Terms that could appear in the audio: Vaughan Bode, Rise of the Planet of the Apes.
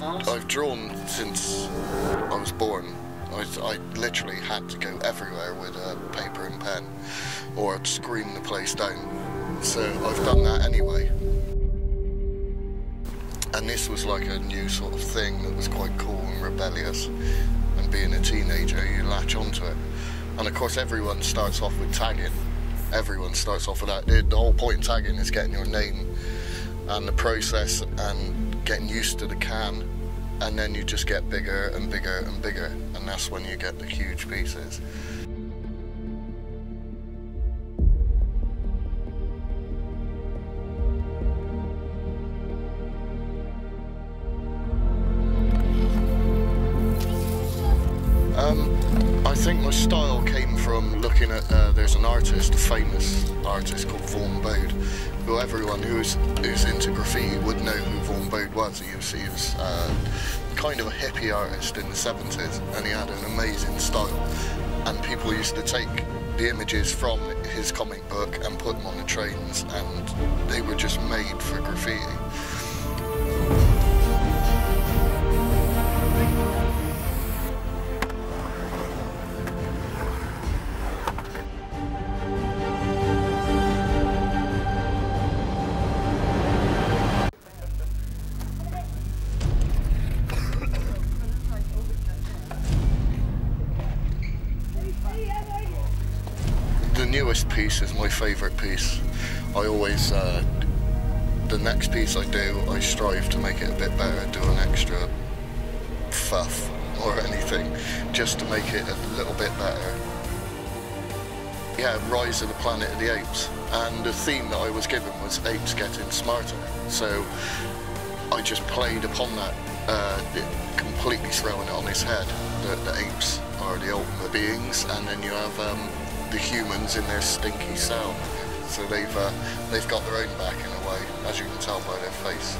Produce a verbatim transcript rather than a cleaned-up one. I've, I've drawn since I was born. I, I literally had to go everywhere with a paper and pen, or I'd scream the place down. So I've done that anyway. And this was like a new sort of thing that was quite cool and rebellious. And being a teenager, you latch onto it. And of course, everyone starts off with tagging. Everyone starts off with that. The whole point of tagging is getting your name and the process and getting used to the can. And then you just get bigger and bigger and bigger. And that's when you get the huge pieces. Um, I think my style came from looking at, uh, there's an artist, a famous artist called Vaughan Bode, who everyone who's, who's into graffiti would know who Vaughan Bode was. He was, he was uh, kind of a hippie artist in the seventies, and he had an amazing style. And people used to take the images from his comic book and put them on the trains, and they were just made for graffiti. The newest piece is my favourite piece. I always, uh, the next piece I do, I strive to make it a bit better, do an extra fuff or anything, just to make it a little bit better. Yeah, Rise of the Planet of the Apes. And the theme that I was given was apes getting smarter. So I just played upon that, uh, it, completely throwing it on his head, that the apes are the ultimate beings, and then you have, um, the humans in their stinky cell. So they've uh, they've got their own back in a way, as you can tell by their face.